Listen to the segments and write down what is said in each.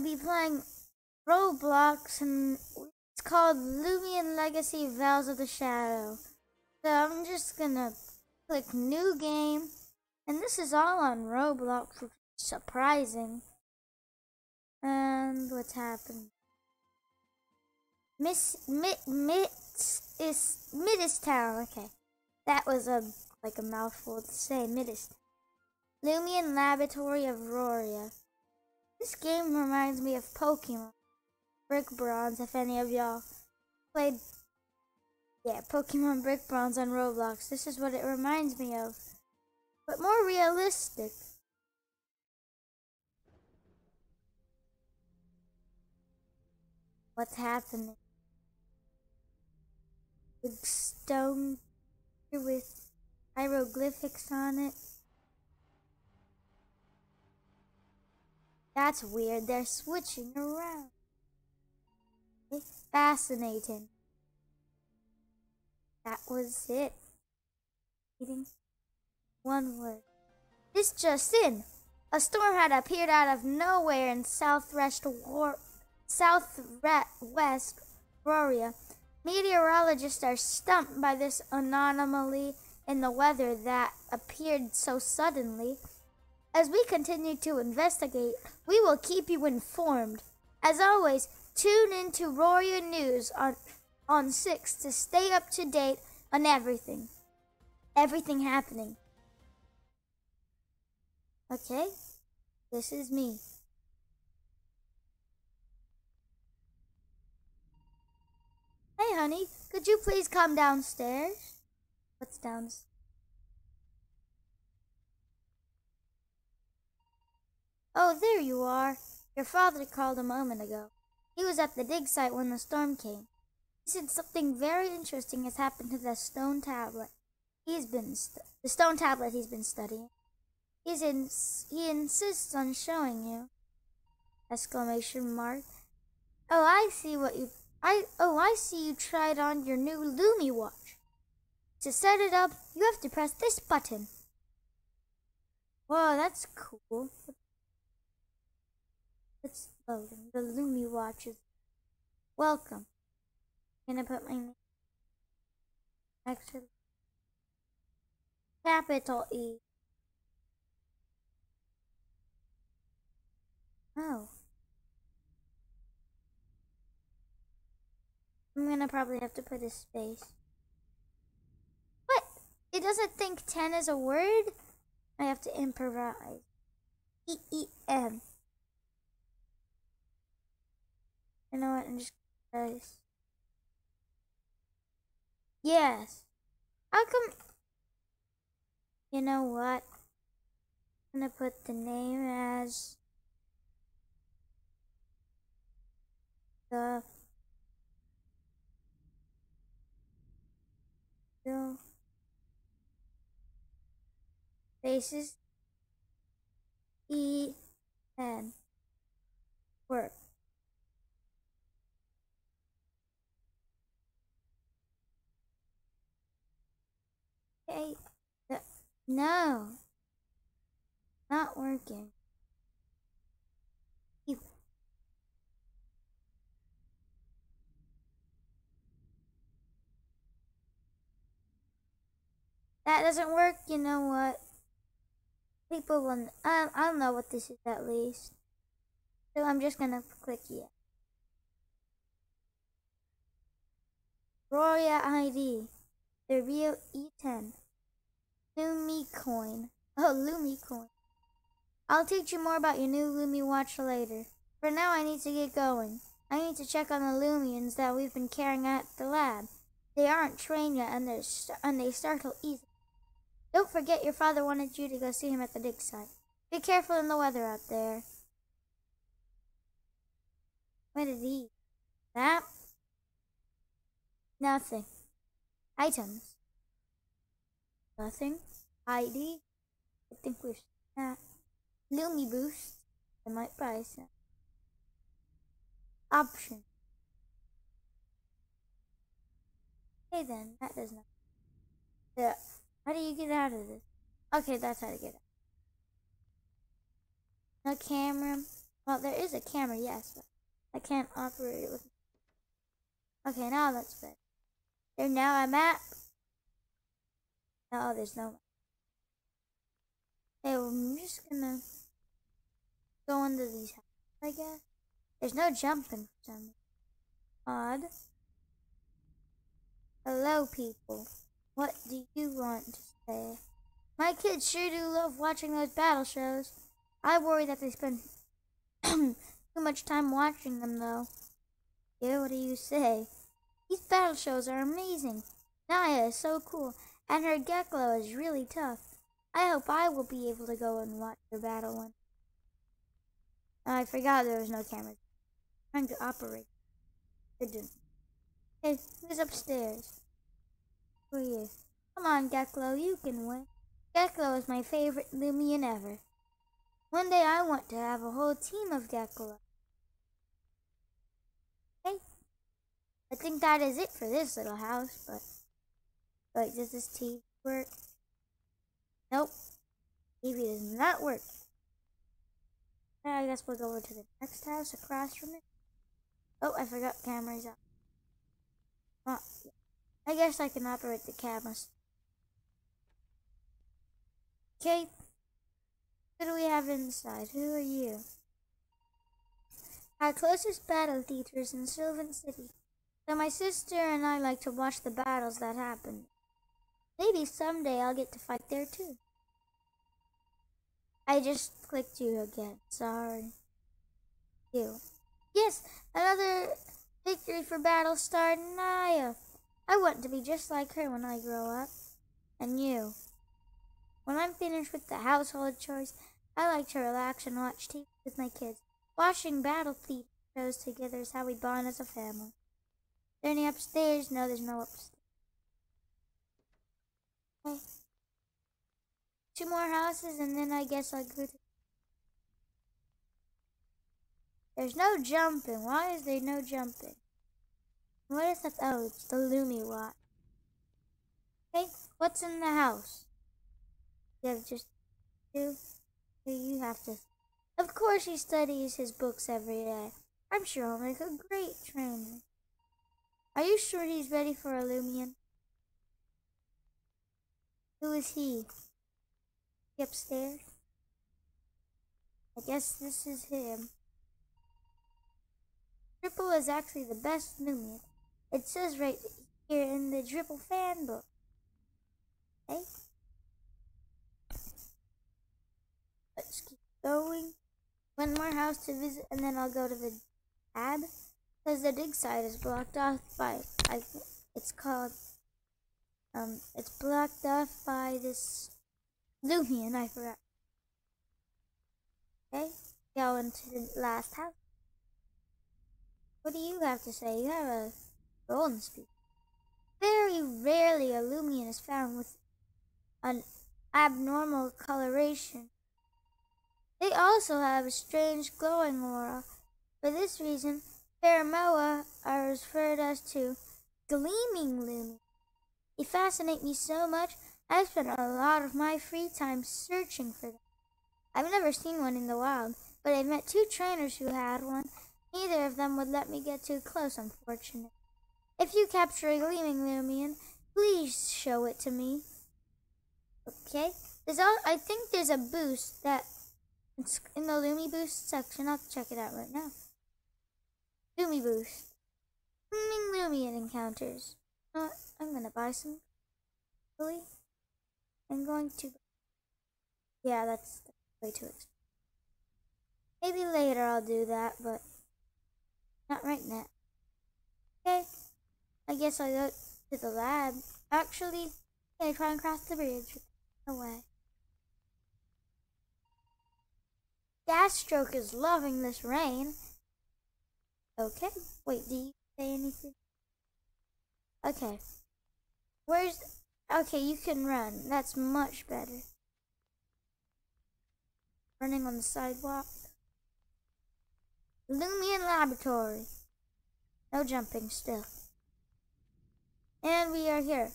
gonna be playing Roblox, and it's called Loomian Legacy, Vals of the Shadow. So I'm just gonna click new game, and this is all on Roblox, which is surprising. And what's happened? Midist Town. Okay, that was like a mouthful to say. Midist. Loomian Laboratory of Roria. This game reminds me of Pokemon Brick Bronze. If any of y'all played, yeah, Pokemon Brick Bronze on Roblox, this is what it reminds me of, but more realistic. What's happening? Big stone with hieroglyphics on it. That's weird, they're switching around. It's fascinating. That was it. Eating one word. This just in. A storm had appeared out of nowhere in southwest Roria. Meteorologists are stumped by this anomaly in the weather that appeared so suddenly. As we continue to investigate, we will keep you informed. As always, tune in to Rory News on 6 to stay up to date on everything. Everything happening. Okay, this is me. Hey honey, could you please come downstairs? What's downstairs? Oh, there you are. Your father called a moment ago. He was at the dig site when the storm came. He said something very interesting has happened to the stone tablet. He's been studying. He insists on showing you! Exclamation mark. Oh, I see what you. I see you tried on your new Lumi watch. To set it up, you have to press this button. Whoa, that's cool. It's loading. The Lumi watch is welcome. I'm gonna put my name. Actually, capital E. Oh, I'm gonna probably have to put a space. What? It doesn't think 10 is a word. I have to improvise. E-E-M. You know what? I'm just gonna try this. Yes. How come? You know what? I'm gonna put the name as the faces E10 work. Okay, no, not working. That doesn't work. You know what? People will. I don't know what this is at least. So I'm just gonna click here. Roria ID. The real E10. Lumi coin. Oh, Lumi coin. I'll teach you more about your new Lumi watch later. For now, I need to get going. I need to check on the Loomians that we've been carrying at the lab. They aren't trained yet, and they startle easily. Don't forget your father wanted you to go see him at the dig site. Be careful in the weather out there. What did he eat? That? Nothing. Items. Nothing. ID. I think we should not. LumiBoost. I might buy some. Option. Okay then, that does not. Yeah. How do you get out of this? Okay, that's how to get out. No camera. Well, there is a camera, yes, but I can't operate it with me. Okay, now it looks better. There, now I'm at... No, there's no... Okay, well, I'm just gonna go into these houses, I guess. There's no jumping for some reason. Odd. Hello, people. What do you want to say? My kids sure do love watching those battle shows. I worry that they spend too much time watching them, though. Yeah, what do you say? These battle shows are amazing. Naya is so cool, and her Gekloe is really tough. I hope I will be able to go and watch her battle one. Oh, I forgot there was no camera. I'm trying to operate. It didn't. Okay, who's upstairs? Who are you? Come on, Gekloe, you can win. Gekloe is my favorite Loomian ever. One day I want to have a whole team of Gekloe. Okay. I think that is it for this little house, but... Wait, does this TV work? Nope. TV does not work. I guess we'll go over to the next house across from it. Oh, I forgot cameras up. Well, I guess I can operate the cameras. Okay. What do we have inside? Who are you? Our closest battle theater is in Sylvan City, so my sister and I like to watch the battles that happen. Maybe someday I'll get to fight there too. I just clicked you again. Sorry. You. Yes, another victory for Battlestar Naya. I want to be just like her when I grow up. And you. When I'm finished with the household chores, I like to relax and watch TV with my kids. Watching battle theater shows together is how we bond as a family. Is there any upstairs? No, there's no upstairs. Okay. 2 more houses, and then I guess I'll go to... There's no jumping. Why is there no jumping? What is that? Oh, it's the Lumi watch. Okay, what's in the house? You have just 2. You have to... Of course he studies his books every day. I'm sure he'll make a great trainer. Are you sure he's ready for a Loomian? Who is he? Upstairs. I guess this is him. Driple is actually the best Loomian. It says right here in the Driple fan book. Okay. Let's keep going. 1 more house to visit, and then I'll go to the tab. Because the dig site is blocked off by, I think it's called, it's blocked off by this Loomian, I forgot. Okay, go into the last house. What do you have to say? You have a golden speech. Very rarely a Loomian is found with an abnormal coloration. They also have a strange glowing aura. For this reason, Paramoa are referred as to Gleaming Loomian. They fascinate me so much, I spent a lot of my free time searching for them. I've never seen one in the wild, but I've met 2 trainers who had one. Neither of them would let me get too close, unfortunately. If you capture a Gleaming Loomian, please show it to me. Okay, I think there's a boost that it's in the LumiBoost section. I'll check it out right now. LumiBoost. Gleaming Loomian encounters. You know what? I'm gonna buy some. Really? I'm going to... Yeah, that's way too expensive. Maybe later I'll do that, but not right now. Okay, I guess I'll go to the lab. Actually, yeah, try and cross the bridge. No way. Gastroke is loving this rain. Okay, wait, do you say anything? Okay, where's... Okay, you can run. That's much better. Running on the sidewalk. Loomian Laboratory. No jumping still. And we are here.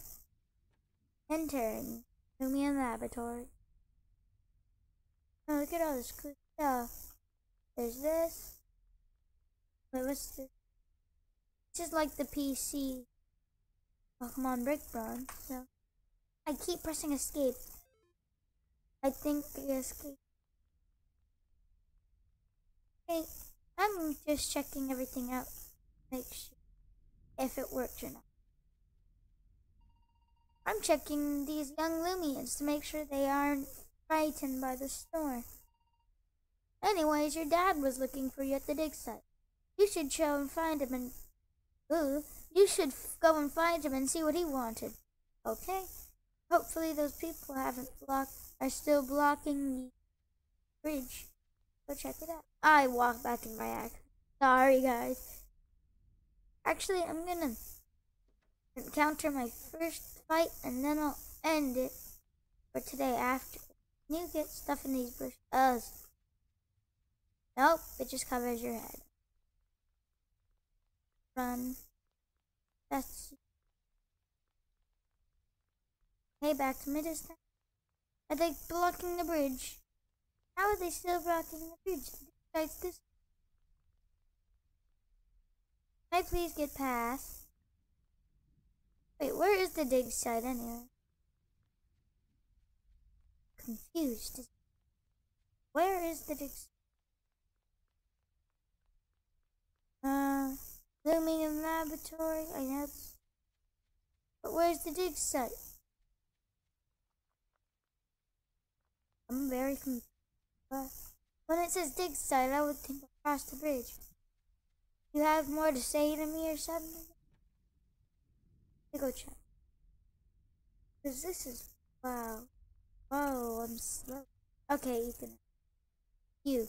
Entering Loomian Laboratory. Oh, look at all this cool stuff. There's this. Wait, what's this? This is like the PC Pokemon Brick Bronze, so I keep pressing escape. I think escape. Okay, I'm just checking everything out, make sure if it worked or not. I'm checking these young Loomians to make sure they aren't frightened by the storm. Anyways, your dad was looking for you at the dig site. You should go and find him and... Ooh, you should go and find him and see what he wanted. Okay. Hopefully those people are still blocking the bridge. Go check it out. I walked back in my act. Sorry, guys. Actually, I'm gonna encounter my first fight and then I'll end it for today after. Can you get stuff in these bushes? Nope, it just covers your head. Run. That's... Hey, back to Midist Town. Are they blocking the bridge? How are they still blocking the bridge? Besides this? Can I please get past? Wait, where is the dig site anyway? Confused. Where is the dig site? Loomian Laboratory, I know. But where's the dig site? I'm very confused. When it says dig site, I would think across the bridge. You have more to say to me or something? Let me go check. Cause this is... Wow. Whoa, I'm slow. Okay, you can... You.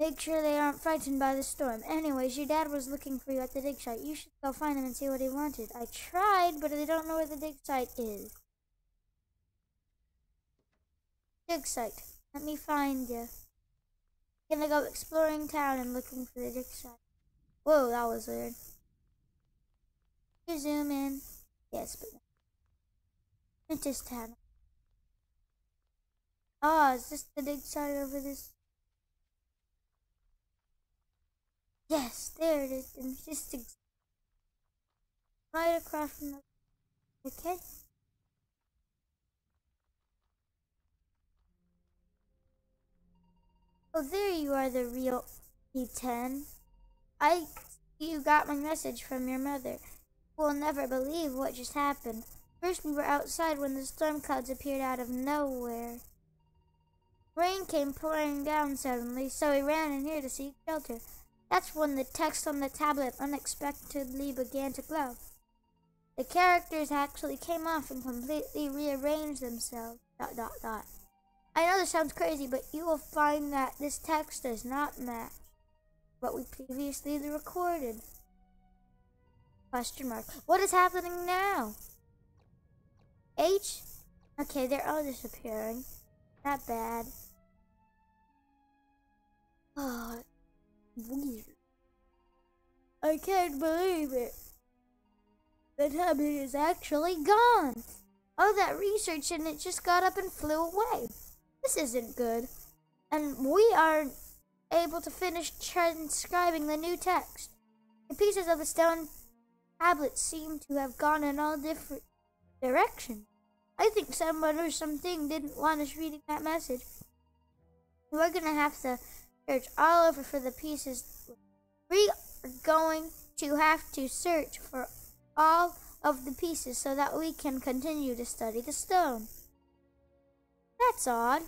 Make sure they aren't frightened by the storm. Anyways, your dad was looking for you at the dig site. You should go find him and see what he wanted. I tried, but I don't know where the dig site is. Dig site. Let me find you. I'm gonna go exploring town and looking for the dig site. Whoa, that was weird. You zoom in. Yes, but... Midist Town. Ah, oh, is this the dig site over this? Yes, there it is. And just right across from the... Okay. Oh, there you are, the real E10. You got my message from your mother. We'll never believe what just happened. First, we were outside when the storm clouds appeared out of nowhere. Rain came pouring down suddenly, so we ran in here to seek shelter. That's when the text on the tablet unexpectedly began to glow. The characters actually came off and completely rearranged themselves. ... I know this sounds crazy, but you will find that this text does not match what we previously recorded. ? What is happening now? H? Okay, they're all disappearing. Not bad. Oh, weird. I can't believe it. The tablet is actually gone. All that research and it just got up and flew away. This isn't good. And we aren't able to finish transcribing the new text. The pieces of the stone tablets seem to have gone in all different directions. I think someone or something didn't want us reading that message. We're gonna have to search all over for the pieces. We are going to have to search for all of the pieces so that we can continue to study the stone. That's odd.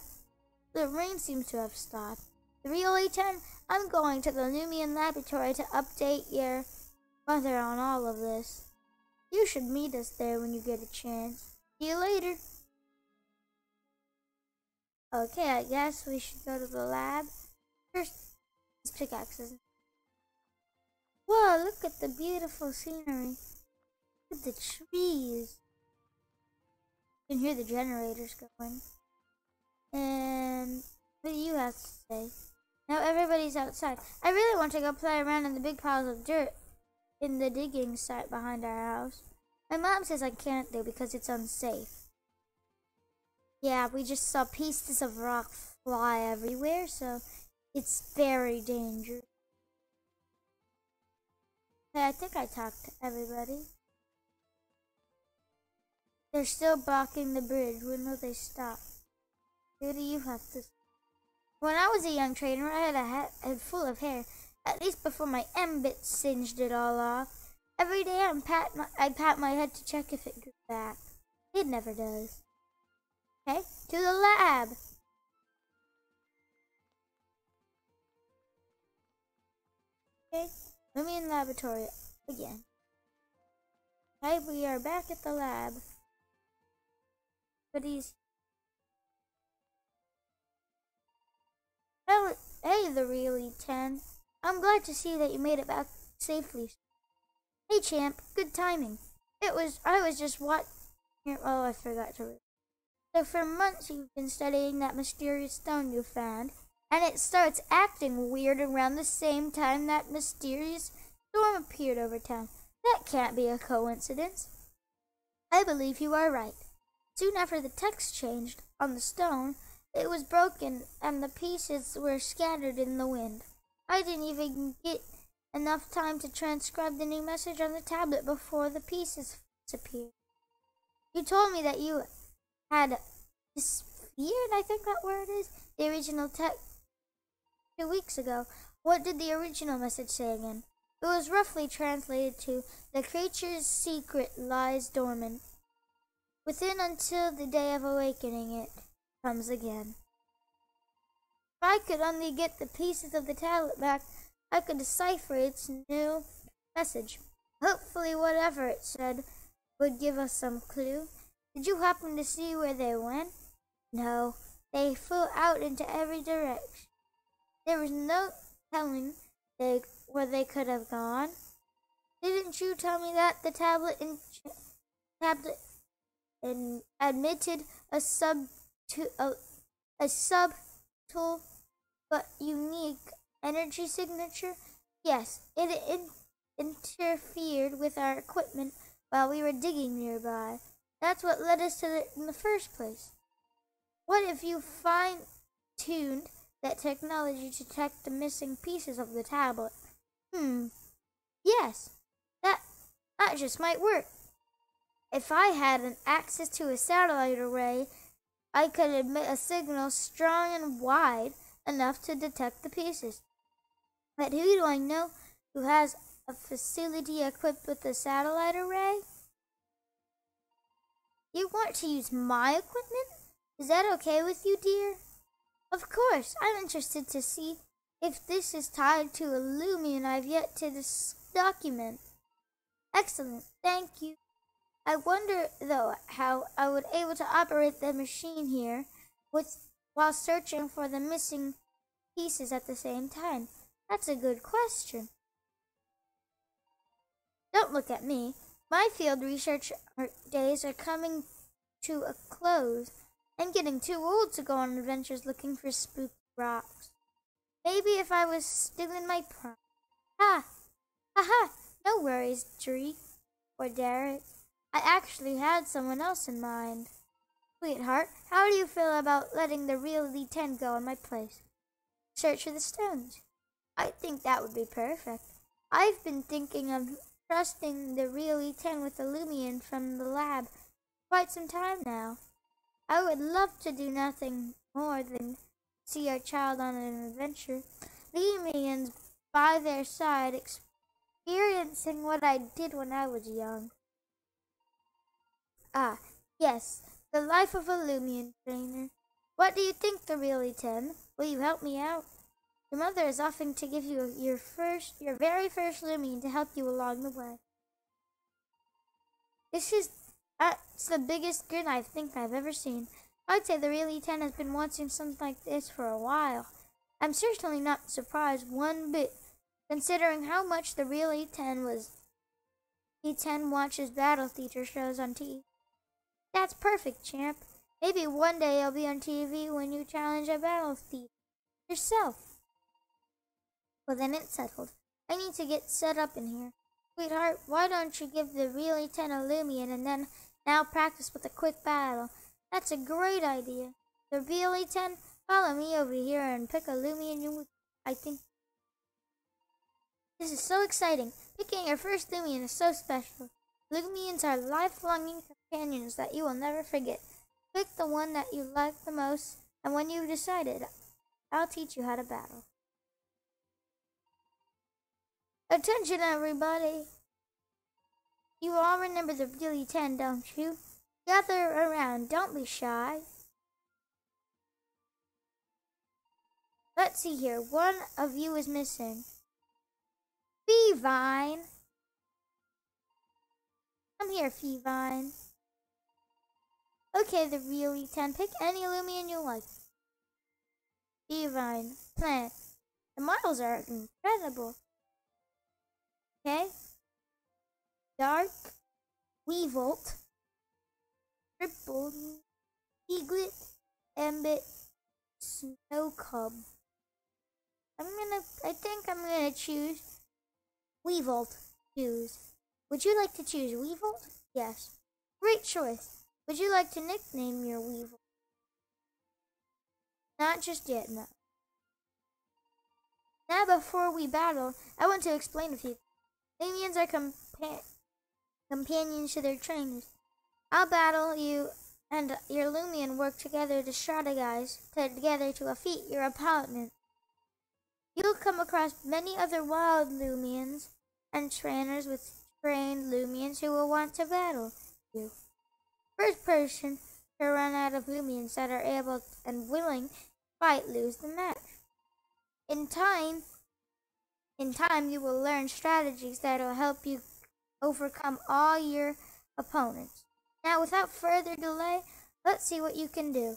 The rain seems to have stopped. The real E10, I'm going to the Loomian Laboratory to update your mother on all of this. You should meet us there when you get a chance. See you later. Okay, I guess we should go to the lab. First, these pickaxes. Whoa, look at the beautiful scenery. Look at the trees. You can hear the generators going. And what do you have to say? Now everybody's outside. I really want to go play around in the big piles of dirt in the digging site behind our house. My mom says I can't though because it's unsafe. Yeah, we just saw pieces of rock fly everywhere, so It's very dangerous. Hey, I think I talked to everybody. They're still blocking the bridge. When will they stop? Who do you have to stop? When I was a young trainer, I had a head full of hair, at least before my Embit singed it all off. Every day I'd pat my head to check if it grew back. It never does. Okay, to the lab! Okay, Loomian Laboratory again. Okay, we are back at the lab. But he's... Hey, the real E10. I'm glad to see that you made it back safely. Hey, champ. Good timing. I was just watching... Oh, I forgot to read. So for months you've been studying that mysterious stone you found, and it starts acting weird around the same time that mysterious storm appeared over town. That can't be a coincidence. I believe you are right. Soon after the text changed on the stone, it was broken and the pieces were scattered in the wind. I didn't even get enough time to transcribe the new message on the tablet before the pieces disappeared. You told me that you had disappeared, I think that word is, the original text 2 weeks ago. What did the original message say again? It was roughly translated to, the creature's secret lies dormant within until the day of awakening it comes again. If I could only get the pieces of the tablet back, I could decipher its new message. Hopefully whatever it said would give us some clue. Did you happen to see where they went? No, they flew out into every direction. There was no telling where they could have gone. Didn't you tell me that the tablet admitted a subtle but unique energy signature? Yes, it interfered with our equipment while we were digging nearby. That's what led us to it in the first place. What if you fine-tuned that technology to detect the missing pieces of the tablet? Yes, that just might work. If I had access to a satellite array, I could emit a signal strong and wide enough to detect the pieces. But who do I know who has a facility equipped with a satellite array? You want to use my equipment? Is that okay with you, dear? Of course, I'm interested to see if this is tied to a Loomian I've yet to document. Excellent, thank you. I wonder, though, how I would be able to operate the machine here while searching for the missing pieces at the same time. That's a good question. Don't look at me. My field research days are coming to a close. I'm getting too old to go on adventures looking for spooky rocks. Maybe if I was still in my prime. No worries, Dree or Derek. I actually had someone else in mind. Sweetheart, how do you feel about letting the real E10 go in my place? Search for the stones. I think that would be perfect. I've been thinking of trusting the real E10 with the Loomian from the lab for quite some time now. I would love to do nothing more than see our child on an adventure. Loomians by their side, experiencing what I did when I was young. Ah, yes, the life of a Loomian trainer. What do you think, the real E10? Will you help me out? Your mother is offering to give you your very first Loomian to help you along the way. That's the biggest grin I think I've ever seen. I'd say the real E10 has been watching something like this for a while. I'm certainly not surprised one bit, considering how much the real E10 watches battle theater shows on TV. That's perfect, champ. Maybe one day you'll be on TV when you challenge a battle thief yourself. Well, then it's settled. I need to get set up in here. Sweetheart, why don't you give the real E10 a Loomian and then now practice with a quick battle? That's a great idea. The real E10, follow me over here and pick a Loomian you I think. This is so exciting. Picking your first Loomian is so special. Loomians are lifelong companions that you will never forget. Pick the one that you like the most, and when you've decided, I'll teach you how to battle. Attention, everybody! You all remember the real E10, don't you? Gather around, don't be shy. Let's see here, one of you is missing. Feevine! Come here, Feevine. Okay, the real E10, pick any Loomian you like. Feevine, plant. The models are incredible. Okay. Dark, Weevolt, Driple, Eaglet, Embit, Snow Cub. I think I'm gonna choose Weevolt. Choose. Would you like to choose Weevolt? Yes. Great choice. Would you like to nickname your Weevolt? Not just yet, no. Now before we battle, I want to explain a few things. Loomians are companions to their trainers. I'll battle you and your Loomian work together to strategize together to defeat your opponent. You'll come across many other wild Loomians and trainers with trained Loomians who will want to battle you. First person to run out of Loomians that are able and willing to fight lose the match. In time, you will learn strategies that will help you overcome all your opponents. Now, without further delay, let's see what you can do.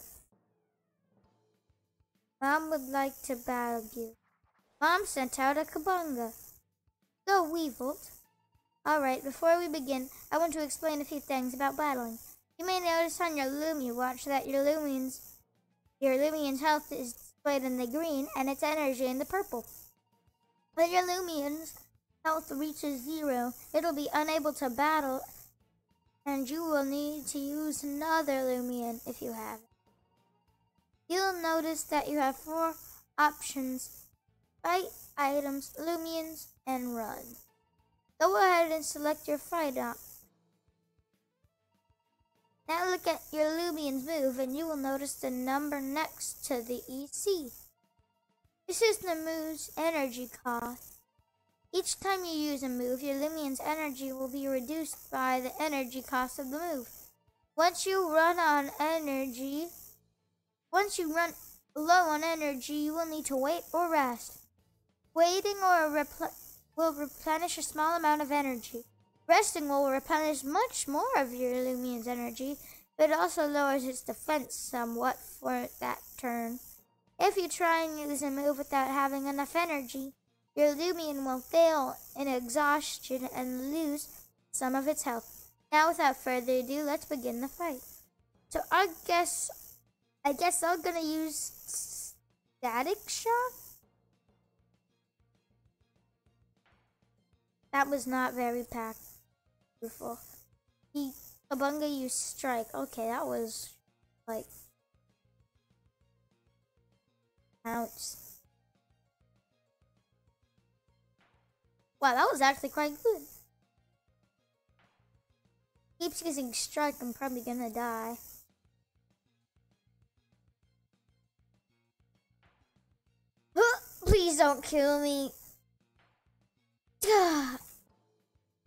Mom would like to battle you. Mom sent out a Kabunga. Go, Weevolt. Alright, before we begin, I want to explain a few things about battling. You may notice on your Lumi watch that your Loomian's health is displayed in the green and its energy in the purple. When your Loomian's health reaches zero, it'll be unable to battle, and you will need to use another Loomian if you have it. You'll notice that you have four options: fight, items, Loomians, and run. Go ahead and select your fight option. Now look at your Loomian's move, and you will notice the number next to the EC. This is the move's energy cost. Each time you use a move, your Loomian's energy will be reduced by the energy cost of the move. Once you run low on energy, you will need to wait or rest. Waiting will replenish a small amount of energy. Resting will replenish much more of your Loomian's energy, but it also lowers its defense somewhat for that turn. If you try and use a move without having enough energy, your Loomian will fail in exhaustion and lose some of its health. Now, without further ado, let's begin the fight. So I guess I'm gonna use Static Shock? That was not very powerful. Kabunga used Strike. Okay, that was like... Ouch. Wow, that was actually quite good. Keeps using Strike, I'm probably gonna die. Please don't kill me.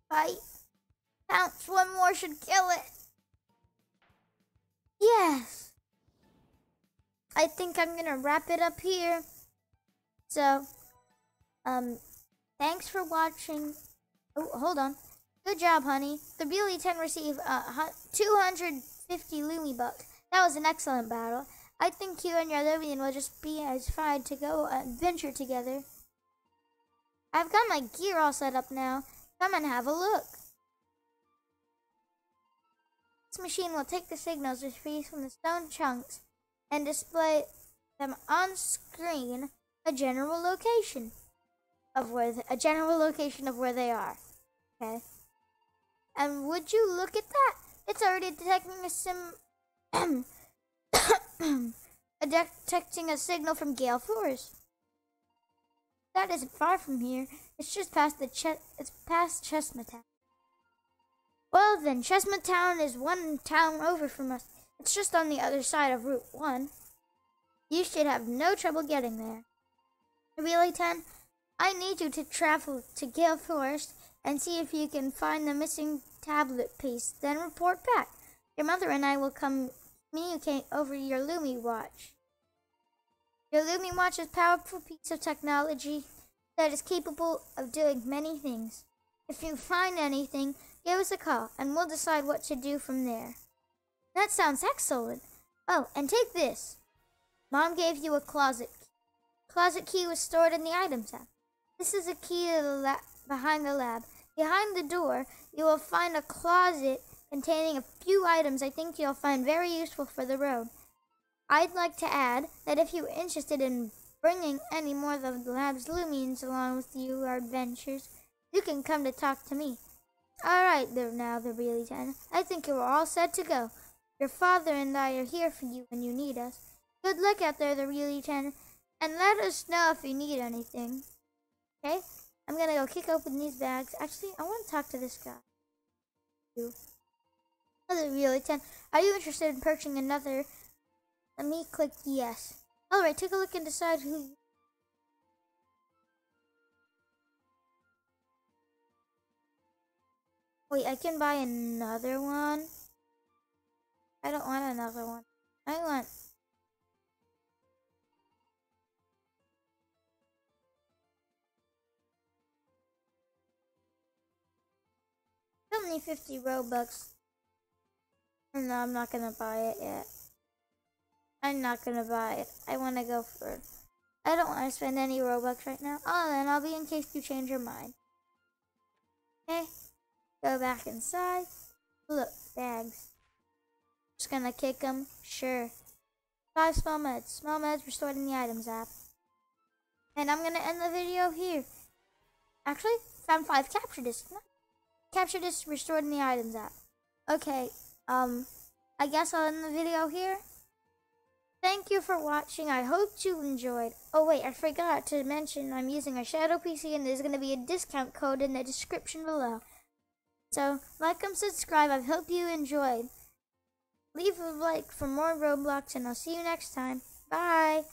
Fight. Bounce, one more should kill it. Yes. I think I'm gonna wrap it up here. So, thanks for watching. Oh, hold on. Good job, honey. The real E10 received 250 Lumi bucks. That was an excellent battle. I think you and your Loomian will just be as fine to go adventure together. I've got my gear all set up now. Come and have a look. This machine will take the signals received from the stone chunks and display them on screen, a general location of where they are. Okay. And would you look at that? It's already detecting a signal from Gale Forest. town isn't far from here. It's just past it's past Chesma town. Well then, Chesma town is one town over from us. It's just on the other side of Route 1. You should have no trouble getting there. Really, Ten? I need you to travel to Gale Forest and see if you can find the missing tablet piece, then report back. Your mother and I will communicate over your Lumi watch. Your Lumi watch is a powerful piece of technology that is capable of doing many things. If you find anything, give us a call, and we'll decide what to do from there. That sounds excellent. Oh, and take this. Mom gave you a closet key. Closet key was stored in the items app. This is a key to the lab behind the lab. Behind the door, you will find a closet containing a few items I think you'll find very useful for the road. I'd like to add that if you're interested in bringing any more of the lab's Loomians along with your adventures, you can come to talk to me. Alright there now, the really ten. I think you're all set to go. Your father and I are here for you when you need us. Good luck out there, the really ten, and let us know if you need anything. Okay? I'm gonna go kick open these bags. Actually, I want to talk to this guy. You. Hello, the really ten. Are you interested in purchasing another? Let me click yes. Alright, take a look and decide who. Wait, I can buy another one? I don't want another one. I want. I don't need 50 Robux. No, I'm not gonna buy it yet. I'm not gonna buy it. I wanna go for it. I don't wanna spend any Robux right now. Oh, then I'll be in case you change your mind. Okay. Go back inside. Look, bags. Just gonna kick them. Sure. 5 small meds. Small meds were stored in the items app. And I'm gonna end the video here. Actually, found 5 capture discs. No. Capture discs restored in the items app. Okay, I guess I'll end the video here. Thank you for watching. I hope you enjoyed. Oh wait, I forgot to mention I'm using a Shadow PC and there's going to be a discount code in the description below. So, like and subscribe. I hope you enjoyed. Leave a like for more Roblox and I'll see you next time. Bye!